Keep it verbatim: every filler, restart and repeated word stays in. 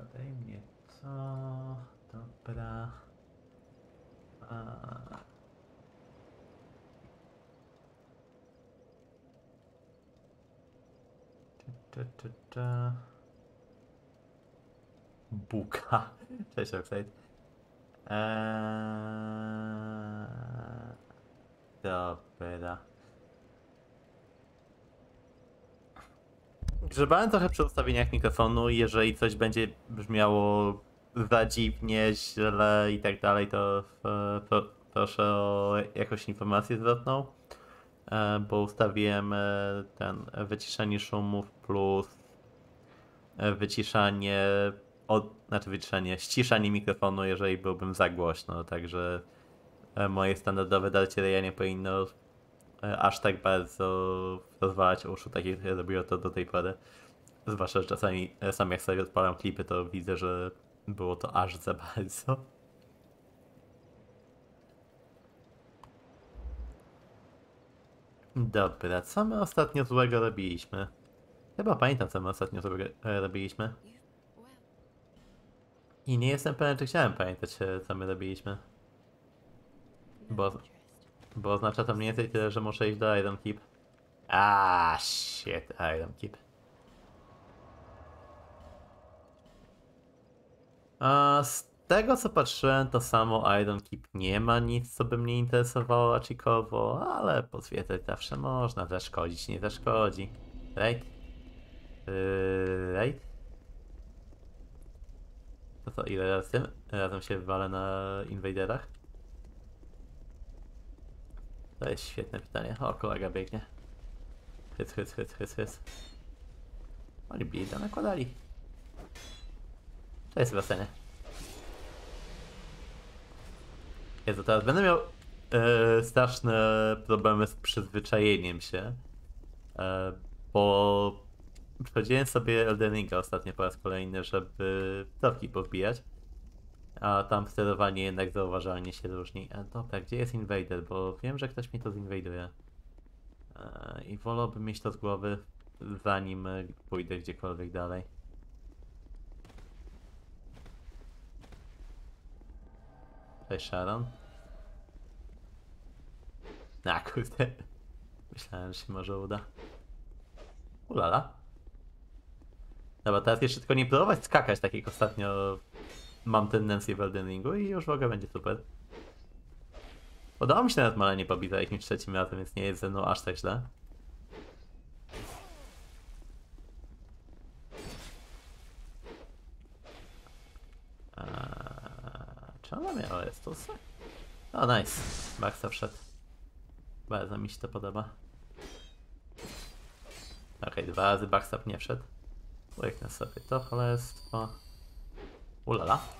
Podaj mnie co... Dobra... A... Cza, cza, cza. Buka. Cześć, Oxide. Eee... Dobra. Grzebałem trochę przy ustawieniach mikrofonu i jeżeli coś będzie brzmiało za dziwnie, źle i tak dalej, to pro, proszę o jakąś informację zwrotną. Bo ustawiłem ten wyciszanie szumów plus wyciszanie, od, znaczy wyciszanie, ściszanie mikrofonu, jeżeli byłbym za głośno, także moje standardowe darcie ryja nie powinno aż tak bardzo rozwalać uszu, tak jak robiło to do tej pory. Zwłaszcza, że czasami sam jak sobie odpalam klipy, to widzę, że było to aż za bardzo. Dobra, co my ostatnio złego robiliśmy? Chyba pamiętam, co my ostatnio złego robiliśmy. I nie jestem pewien, czy chciałem pamiętać, co my robiliśmy. Bo, bo oznacza to mniej więcej tyle, że muszę iść do Iron Keep. Aaaa, shit, Iron Keep. A z tego, co patrzyłem, to samo Iron Keep nie ma nic, co by mnie interesowało raczkowo, ale pozwiedzać zawsze można, zaszkodzić nie zaszkodzi. Right? Yy, right? No to ile razy tym? Razem się wywalę na invaderach? To jest świetne pytanie. O, kolega biegnie. Hyc, hyc, hyc, hyc, hyc. Oni blida nakładali. To jest basenie. Jezu, teraz będę miał yy, straszne problemy z przyzwyczajeniem się, yy, bo przechodziłem sobie Elden Ringa ostatnio po raz kolejny, żeby trofki powbijać, a tam sterowanie jednak zauważalnie się różni. A dobra, gdzie jest invader? Bo wiem, że ktoś mnie to zinwiduje yy, i wolałbym mieć to z głowy, zanim pójdę gdziekolwiek dalej. Cześć, Sharon. Na kurde. Myślałem, że się może uda. Ulala. Dobra, teraz jeszcze tylko nie próbować skakać, tak jak ostatnio mam tendencję w Elden Ringu i już w ogóle będzie super. Podobało mi się nawet malenie pobita jakimś trzecim razem, więc nie jest ze mną aż tak źle. Czy ona miała Estusy? O, nice. Maxa wszedł. Bardzo mi się to podoba. Okej, okay, dwa razy backstop nie wszedł. Ujeknę sobie to cholestwo. Ulala.